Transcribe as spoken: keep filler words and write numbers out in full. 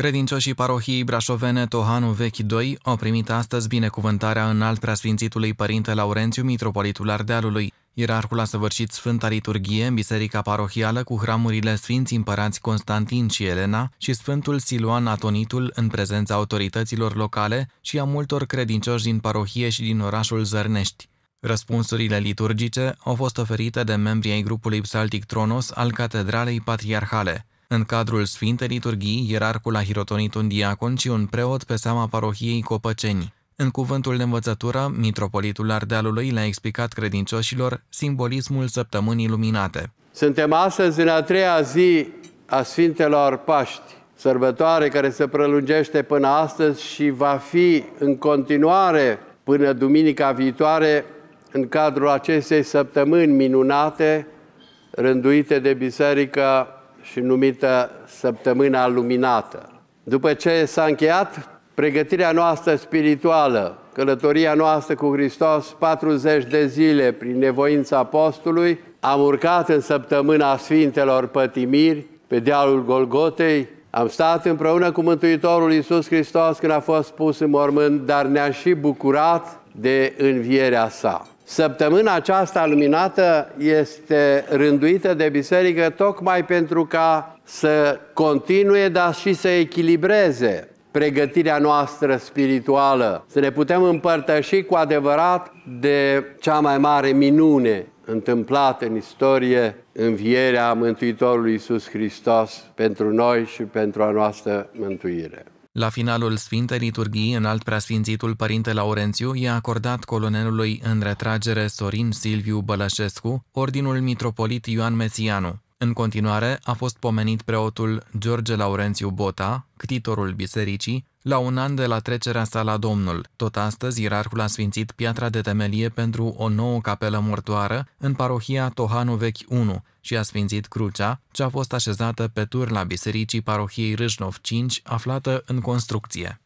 Credincioșii parohiei brașovene Tohanu Vechi doi au primit astăzi binecuvântarea înalt preasfințitului Părinte Laurențiu, Mitropolitul Ardealului. Ierarhul a săvârșit Sfânta Liturghie în biserica parohială cu hramurile Sfinții Împărați Constantin și Elena și Sfântul Siluan Athonitul în prezența autorităților locale și a multor credincioși din parohie și din orașul Zărnești. Răspunsurile liturgice au fost oferite de membrii ai grupului Psaltic Tronos al Catedralei Patriarhale. În cadrul Sfintei Liturghii, ierarhul a hirotonit un diacon și un preot pe seama parohiei Copăceni. În cuvântul de învățătură, Mitropolitul Ardealului le-a explicat credincioșilor simbolismul Săptămânii Luminate. Suntem astăzi în a treia zi a Sfintelor Paști, sărbătoare care se prelungește până astăzi și va fi în continuare până duminica viitoare în cadrul acestei săptămâni minunate, rânduite de biserică și numită Săptămâna Luminată. După ce s-a încheiat pregătirea noastră spirituală, călătoria noastră cu Hristos, patruzeci de zile prin nevoința apostolului, am urcat în săptămâna Sfintelor Pătimiri pe dealul Golgotei, am stat împreună cu Mântuitorul Iisus Hristos când a fost pus în mormânt, dar ne-a și bucurat de învierea sa. Săptămâna aceasta luminată este rânduită de biserică tocmai pentru ca să continue, dar și să echilibreze pregătirea noastră spirituală, să ne putem împărtăși cu adevărat de cea mai mare minune întâmplată în istorie, învierea Mântuitorului Iisus Hristos pentru noi și pentru a noastră mântuire. La finalul Sfintei Liturghii, înalt preasfințitul Părinte Laurențiu i-a acordat colonelului în retragere Sorin Silviu Bălașescu Ordinul Mitropolit Ioan Mesianu. În continuare a fost pomenit preotul George Laurențiu Bota, ctitorul bisericii, la un an de la trecerea sa la Domnul. Tot astăzi, ierarhul a sfințit piatra de temelie pentru o nouă capelă mortoară în parohia Tohanu Vechi I și a sfințit crucea, ce a fost așezată pe turla bisericii parohiei Râșnov cinci, aflată în construcție.